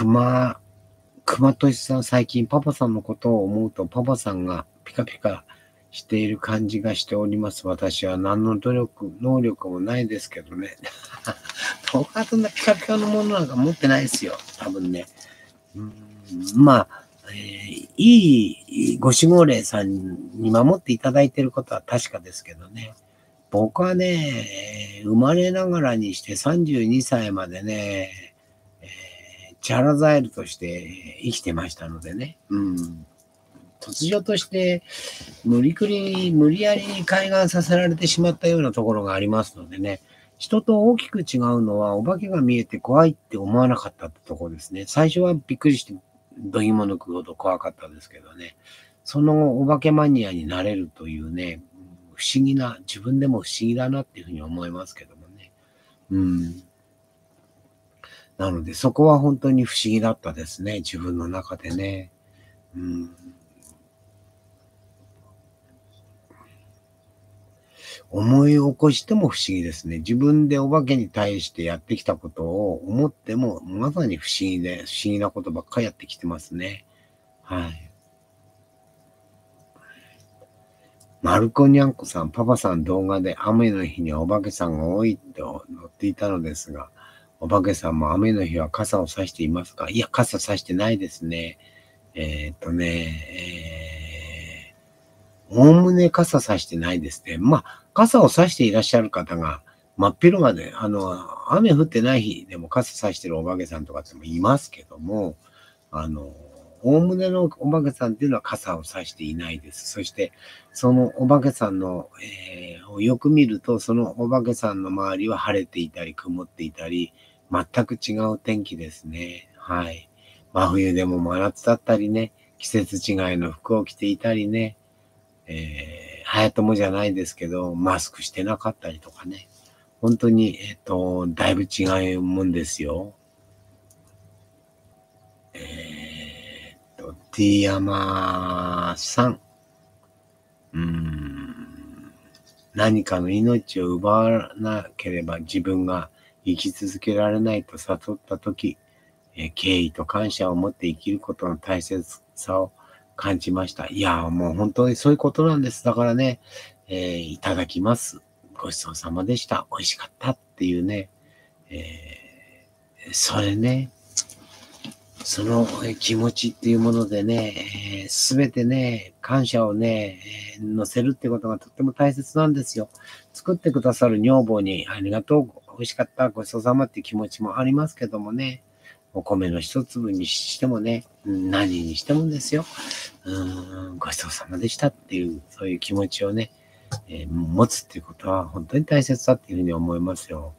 熊俊さん、最近パパさんのことを思うとパパさんがピカピカしている感じがしております。私は何の努力、能力もないですけどね。僕はそんなピカピカのものなんか持ってないですよ。多分ね。まあ、いいご守護霊さんに守っていただいていることは確かですけどね。僕はね、生まれながらにして32歳までね、チャラザエルとして生きてましたのでね。突如として無理やりに開眼させられてしまったようなところがありますのでね。人と大きく違うのは、お化けが見えて怖いって思わなかったってところですね。最初はびっくりして、どぎも抜くほど怖かったですけどね。その後、お化けマニアになれるというね、不思議な、自分でも不思議だなっていうふうに思いますけどもね。なので、そこは本当に不思議だったですね。自分の中でね。思い起こしても不思議ですね。自分でお化けに対してやってきたことを思っても、まさに不思議で、不思議なことばっかりやってきてますね。はい。マルコニャンコさん、パパさん動画で雨の日にはお化けさんが多いと載っていたのですが、お化けさんも雨の日は傘を差していますか？いや、傘差してないですね。おおむね傘差してないですね。まあ、傘を差していらっしゃる方が、真っ昼間で、雨降ってない日でも傘差してるお化けさんとかってもいますけども、おおむねのお化けさんっていうのは傘を差していないです。そして、そのお化けさんの、よく見ると、そのお化けさんの周りは晴れていたり、曇っていたり、全く違う天気ですね。はい。真冬でも真夏だったりね、季節違いの服を着ていたりね、早ともじゃないですけど、マスクしてなかったりとかね。本当に、だいぶ違うもんですよ。ティヤマさん。何かの命を奪わなければ自分が生き続けられないと悟ったとき、敬意と感謝を持って生きることの大切さを感じました。いや、もう本当にそういうことなんです。だからね、いただきます。ごちそうさまでした。美味しかったっていうね。それね、その気持ちっていうものでね、すべてね、感謝をね、乗せるってことがとっても大切なんですよ。作ってくださる女房にありがとう、美味しかった、ごちそうさまっていう気持ちもありますけどもね。お米の一粒にしてもね、何にしてもですよ。ごちそうさまでしたっていう、そういう気持ちをね、持つっていうことは本当に大切だっていうふうに思いますよ。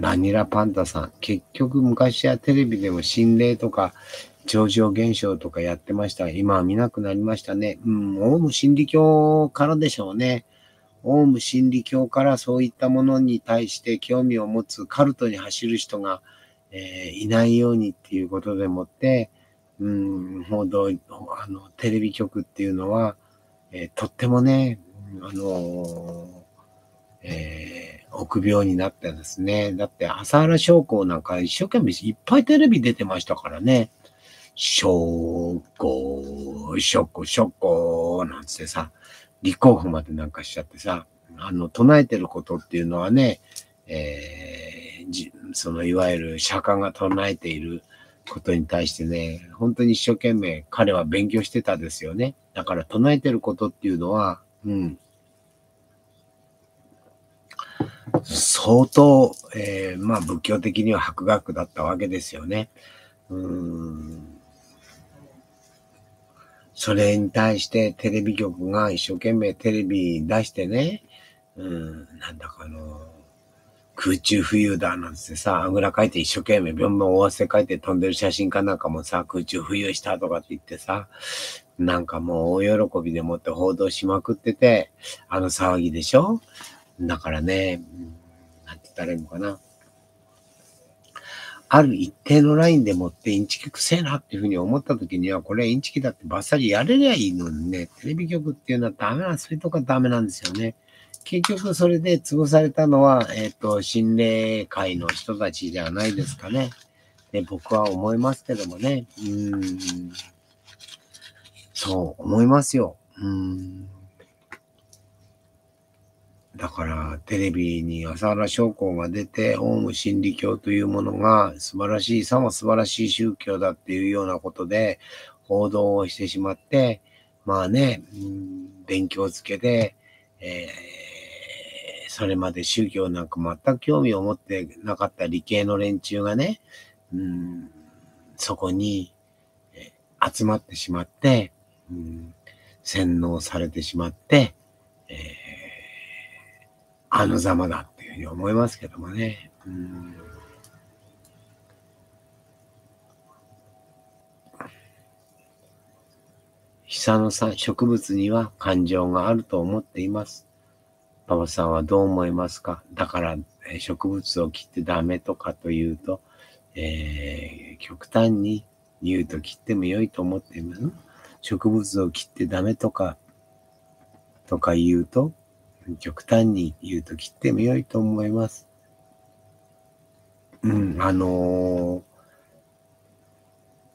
バニラパンダさん、結局昔はテレビでも心霊とか超常現象とかやってました。今は見なくなりましたね。オウム真理教からでしょうね。オウム真理教からそういったものに対して興味を持つカルトに走る人が、いないようにっていうことでもって、テレビ局っていうのは、とってもね、臆病になってですね。だって朝原将校なんか一生懸命いっぱいテレビ出てましたからね。将校、将校なんつってさ。立候補までなんかしちゃってさ、唱えてることっていうのはね、そのいわゆる釈迦が唱えていることに対してね、本当に一生懸命彼は勉強してたですよね。だから唱えてることっていうのは、相当、まあ仏教的には博学だったわけですよね。それに対してテレビ局が一生懸命テレビ出してね、なんだか空中浮遊だなんてさ、あぐらかいて一生懸命、大汗かいて飛んでる写真家なんかもさ、空中浮遊したとかって言ってさ、なんかもう大喜びでもって報道しまくってて、騒ぎでしょ？だからね、なんて言ったらいいのかな。ある一定のラインでもってインチキくせえなっていうふうに思った時には、これインチキだってバッサリやれりゃいいのにね、テレビ局っていうのはダメなんですよね。結局それで潰されたのは、心霊界の人たちではないですかね。で、僕は思いますけどもね。そう思いますよ。だからテレビに朝原彰晃が出て、オウム真理教というものが素晴らしい、さも素晴らしい宗教だっていうようなことで報道をしてしまって、まあね、勉強づけで、それまで宗教なんか全く興味を持ってなかった理系の連中がね、そこに集まってしまって、洗脳されてしまって、あのざまだっていうふうに思いますけどもね。久野さん、植物には感情があると思っています。パパさんはどう思いますか？だから植物を切ってダメとかというと、極端に言うと切っても良いと思っています。植物を切ってダメとか言うと、極端に言うと切っても良いと思います。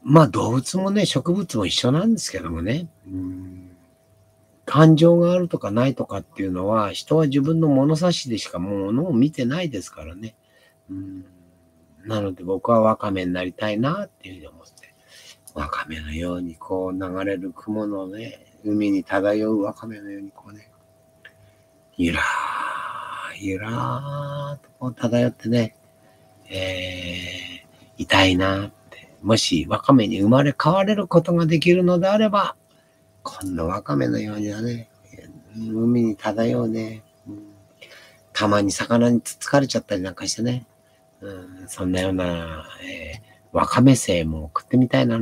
まあ動物もね、植物も一緒なんですけどもね、感情があるとかないとかっていうのは、人は自分の物差しでしかものを見てないですからね。なので僕はワカメになりたいなっていうふうに思って、ワカメのようにこう流れる雲のね、海に漂うワカメのようにこうね、ゆらーゆらーとこう漂ってね、いたいなって。もしワカメに生まれ変われることができるのであれば、こんなワカメのようにはね、海に漂うね、たまに魚につつかれちゃったりなんかしてね、そんなような、ワカメ生も食ってみたいな。